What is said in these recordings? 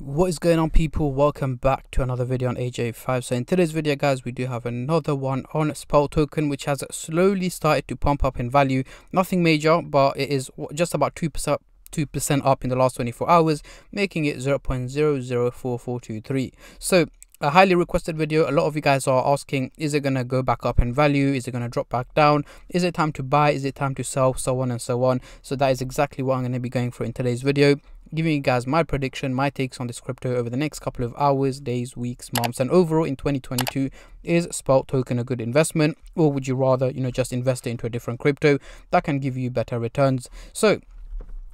What is going on, people? Welcome back to another video on AJ5. So in today's video, guys, we do have another one on Spell token, which has slowly started to pump up in value. Nothing major, but it is just about 2% up in the last 24 hours, making it 0.004423. So a highly requested video. A lot of you guys are asking, is it gonna go back up in value? Is it gonna drop back down? Is it time to buy? Is it time to sell? So on and so on. So that is exactly what I'm going to be going through in today's video, giving you guys my prediction, my takes on this crypto over the next couple of hours, days, weeks, months, and overall in 2022. Is Spell token a good investment, or would you rather just invest it into a different crypto that can give you better returns? So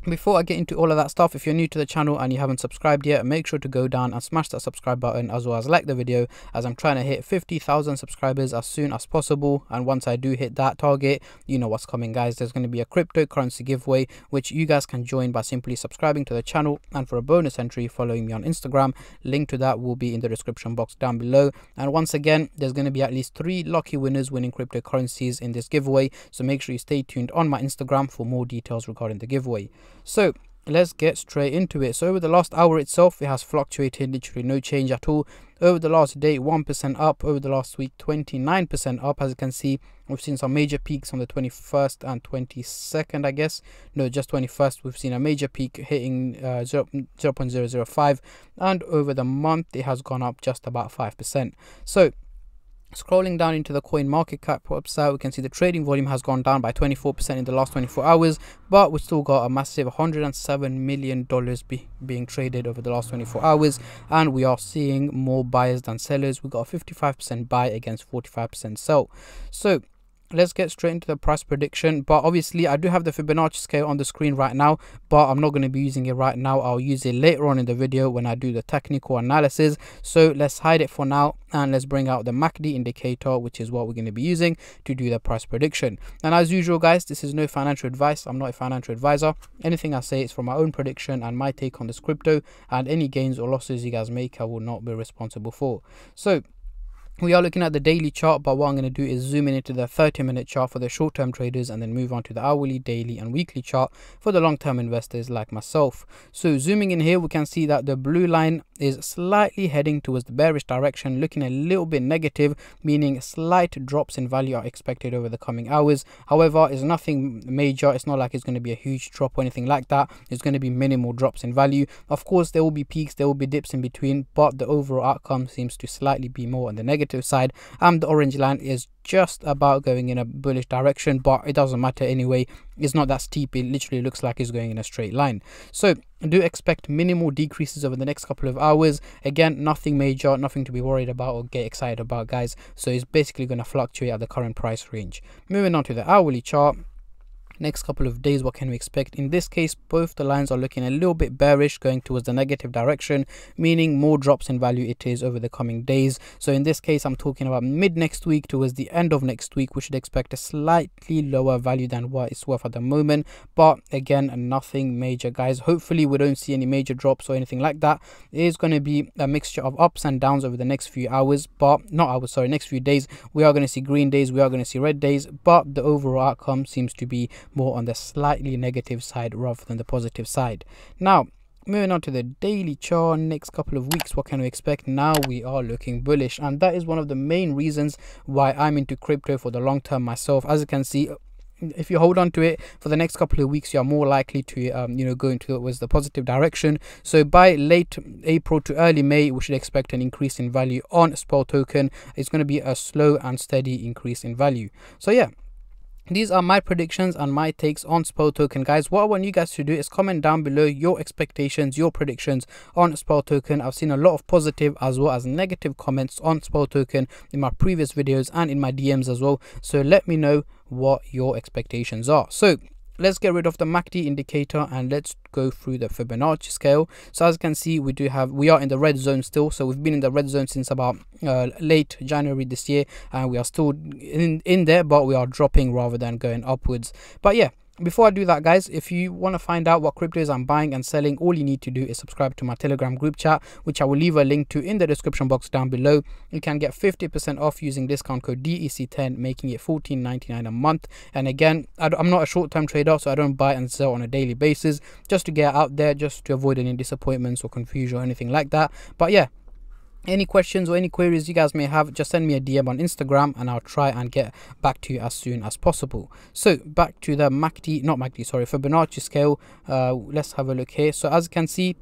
before I get into all of that stuff, if you're new to the channel and you haven't subscribed yet, make sure to go down and smash that subscribe button, as well as like the video, as I'm trying to hit 50,000 subscribers as soon as possible. And once I do hit that target, you know what's coming, guys. There's going to be a cryptocurrency giveaway which you guys can join by simply subscribing to the channel, and for a bonus entry, following me on Instagram. Link to that will be in the description box down below. And once again, there's going to be at least 3 lucky winners winning cryptocurrencies in this giveaway, so make sure you stay tuned on my Instagram for more details regarding the giveaway. So let's get straight into it. So over the last hour itself, it has fluctuated, literally no change at all. Over the last day, 1% up. Over the last week, 29% up. As you can see, we've seen some major peaks on the 21st and 22nd, I guess. No, just 21st. We've seen a major peak hitting 0.005, and over the month it has gone up just about 5%. So scrolling down into the coin market cap website, we can see the trading volume has gone down by 24% in the last 24 hours, but we still got a massive $107 million being traded over the last 24 hours, and we are seeing more buyers than sellers. We got a 55% buy against 45% sell. So let's get straight into the price prediction. But obviously I do have the Fibonacci scale on the screen right now, but I'm not going to be using it right now. I'll use it later on in the video when I do the technical analysis. So let's hide it for now, and let's bring out the MACD indicator, which is what we're going to be using to do the price prediction. And as usual, guys, this is no financial advice. I'm not a financial advisor. Anything I say is from my own prediction and my take on this crypto, and any gains or losses you guys make, I will not be responsible for. So we are looking at the daily chart, but what I'm going to do is zoom in into the 30-minute chart for the short-term traders, and then move on to the hourly, daily, and weekly chart for the long-term investors like myself. So zooming in here, we can see that the blue line is slightly heading towards the bearish direction, looking a little bit negative, meaning slight drops in value are expected over the coming hours. However, it's nothing major. It's not like it's going to be a huge drop or anything like that. It's going to be minimal drops in value. Of course, there will be peaks, there will be dips in between, but the overall outcome seems to slightly be more on the negative side, and the orange line is just about going in a bullish direction, but it doesn't matter anyway. It's not that steep. It literally looks like it's going in a straight line. So do expect minimal decreases over the next couple of hours. Again, nothing major, nothing to be worried about or get excited about, guys. So it's basically going to fluctuate at the current price range. Moving on to the hourly chart, next couple of days, what can we expect? In this case, both the lines are looking a little bit bearish, going towards the negative direction, meaning more drops in value it is over the coming days. So in this case, I'm talking about mid next week, towards the end of next week, we should expect a slightly lower value than what it's worth at the moment. But again, nothing major, guys. Hopefully we don't see any major drops or anything like that. It is going to be a mixture of ups and downs over the next few hours, but not hours, sorry, next few days. We are going to see green days, we are going to see red days, but the overall outcome seems to be more on the slightly negative side rather than the positive side. Now moving on to the daily chart, next couple of weeks, what can we expect? Now we are looking bullish, and that is one of the main reasons why I'm into crypto for the long term myself. As you can see, if you hold on to it for the next couple of weeks, you are more likely to go towards the positive direction. So by late April to early May, we should expect an increase in value on Spell token. It's going to be a slow and steady increase in value. So yeah, these are my predictions and my takes on Spell token, guys. What I want you guys to do is comment down below your expectations, your predictions on Spell token. I've seen a lot of positive as well as negative comments on Spell token in my previous videos and in my DMs as well. So let me know what your expectations are. So let's get rid of the MACD indicator and let's go through the Fibonacci scale. So as you can see, we are in the red zone still. So we've been in the red zone since about late January this year, and we are still in there, but we are dropping rather than going upwards. But yeah, Before I do that, guys, if you want to find out what cryptos I'm buying and selling, all you need to do is subscribe to my Telegram group chat, which I will leave a link to in the description box down below. You can get 50% off using discount code DEC10, making it $14.99 a month. And again, I'm not a short-term trader, so I don't buy and sell on a daily basis, just to get out there, just to avoid any disappointments or confusion or anything like that. But yeah, any questions or any queries you guys may have, just send me a DM on Instagram and I'll try and get back to you as soon as possible. So back to the Fibonacci scale. Let's have a look here. So as you can see,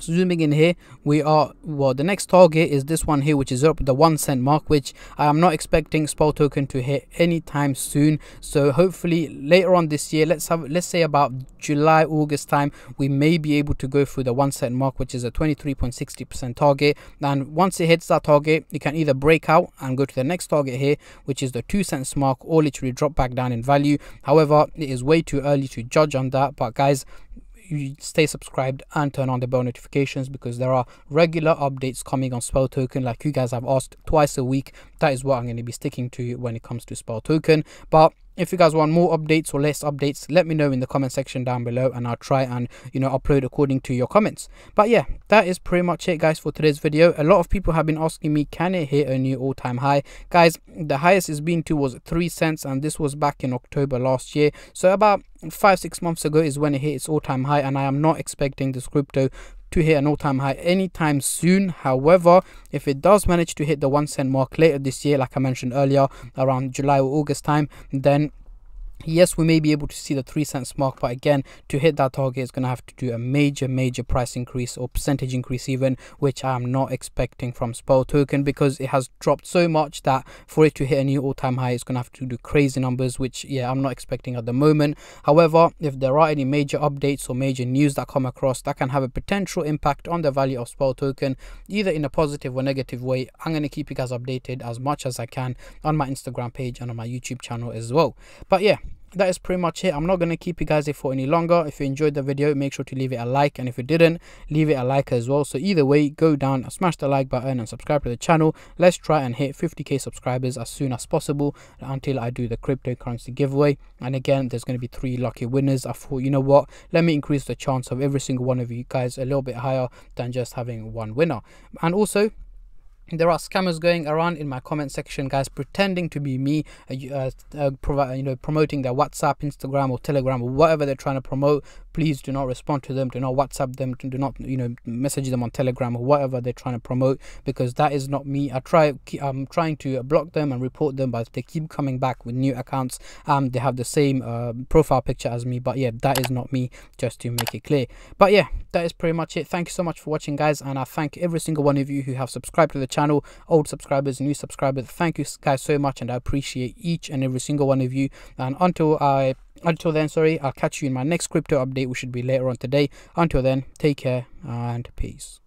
zooming in here, we are, well, the next target is this one here, which is up the 1 cent mark, which I am not expecting Spell token to hit anytime soon. So hopefully later on this year, let's say about July, August time, we may be able to go through the 1 cent mark, which is a 23.60% target. And once it hits that target, you can either break out and go to the next target here, which is the 2 cents mark, or literally drop back down in value. However, it is way too early to judge on that, but guys, you stay subscribed and turn on the bell notifications, because there are regular updates coming on Spell token, like you guys have asked, twice a week. That is what I'm going to be sticking to when it comes to Spell token. But if you guys want more updates or less updates, let me know in the comment section down below, and I'll try and, you know, upload according to your comments. But yeah, that is pretty much it, guys, for today's video. A lot of people have been asking me, can it hit a new all-time high? Guys, the highest it's been to was 3 cents, and this was back in October last year. So about 5-6 months ago is when it hit its all-time high, and I am not expecting this crypto to hit an all-time high anytime soon. However, if it does manage to hit the 1 cent mark later this year, like I mentioned earlier, around July or August time, then yes, we may be able to see the 3 cents mark. But again, to hit that target is going to have to do a major price increase, or percentage increase even, which I am not expecting from Spell token, because it has dropped so much that for it to hit a new all-time high, it's going to have to do crazy numbers, which, yeah, I'm not expecting at the moment. However, if there are any major updates or major news that come across that can have a potential impact on the value of Spell token, either in a positive or negative way, I'm going to keep you guys updated as much as I can on my Instagram page and on my YouTube channel as well. But yeah, that is pretty much it. I'm not going to keep you guys here for any longer. If you enjoyed the video, make sure to leave it a like, and if you didn't, leave it a like as well. So either way, go down, smash the like button and subscribe to the channel. Let's try and hit 50k subscribers as soon as possible, until I do the cryptocurrency giveaway. And again, there's going to be 3 lucky winners. I thought, you know what, let me increase the chance of every single one of you guys a little bit higher than just having one winner. And also, there are scammers going around in my comment section, guys, pretending to be me, promoting their WhatsApp, Instagram or Telegram or whatever they're trying to promote. Please do not respond to them, do not WhatsApp them, do not, you know, message them on Telegram or whatever they're trying to promote, because that is not me. I'm trying to block them and report them, but they keep coming back with new accounts. They have the same profile picture as me, but yeah, that is not me, just to make it clear. But yeah, that is pretty much it. Thank you so much for watching, guys, and I thank every single one of you who have subscribed to the channel, old subscribers, new subscribers. Thank you guys so much, and I appreciate each and every single one of you. And until then, I'll catch you in my next crypto update, which should be later on today. Until then, take care and peace.